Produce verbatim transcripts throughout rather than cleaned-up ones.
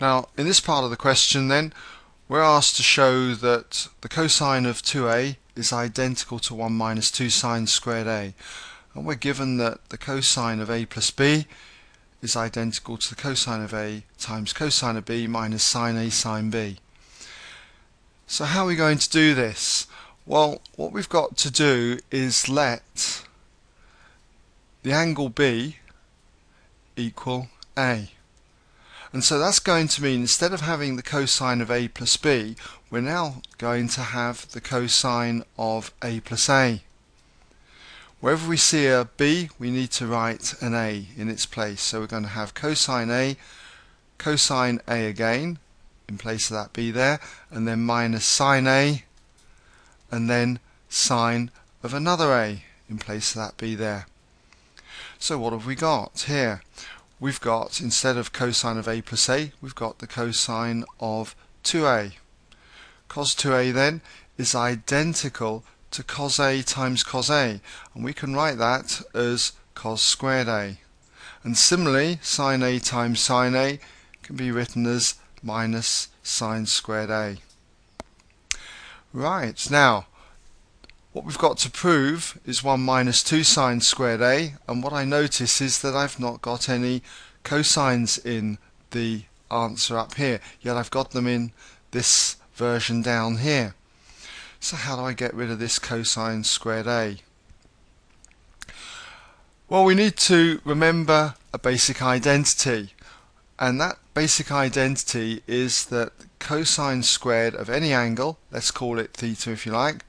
Now in this part of the question then we're asked to show that the cosine of two a is identical to one minus two sine squared a, and we're given that the cosine of a plus b is identical to the cosine of a times cosine of b minus sine a sine b. So how are we going to do this? Well, what we've got to do is let the angle b equal a. And so that's going to mean, instead of having the cosine of a plus b, we're now going to have the cosine of a plus a. Wherever we see a b, we need to write an a in its place. So we're going to have cosine a, cosine a again, in place of that b there, and then minus sine a, and then sine of another a, in place of that b there. So what have we got here? We've got, instead of cosine of a plus a, we've got the cosine of two a. Cos two a then is identical to cos a times cos a, and we can write that as cos squared a. And similarly, sine a times sine a can be written as minus sine squared a. Right, now what we've got to prove is one minus two sine squared a, and what I notice is that I've not got any cosines in the answer up here, yet I've got them in this version down here. So how do I get rid of this cosine squared a? Well, we need to remember a basic identity, and that basic identity is that cosine squared of any angle, let's call it theta if you like,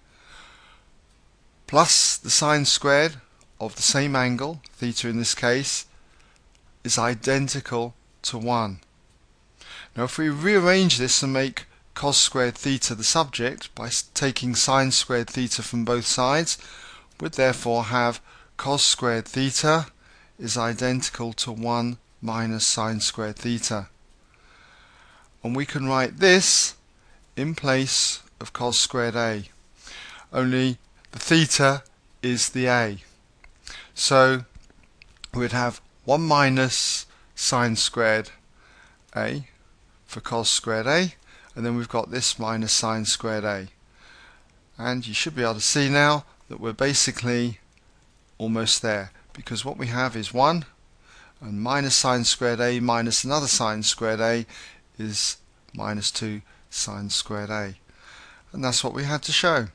plus the sine squared of the same angle, theta in this case, is identical to one. Now if we rearrange this and make cos squared theta the subject by taking sine squared theta from both sides, we'd therefore have cos squared theta is identical to one minus sine squared theta. And we can write this in place of cos squared a, only the theta is the a. So we'd have one minus sine squared a for cos squared a, and then we've got this minus sine squared a. And you should be able to see now that we're basically almost there, because what we have is one, and minus sine squared a minus another sine squared a is minus two sine squared a. And that's what we had to show.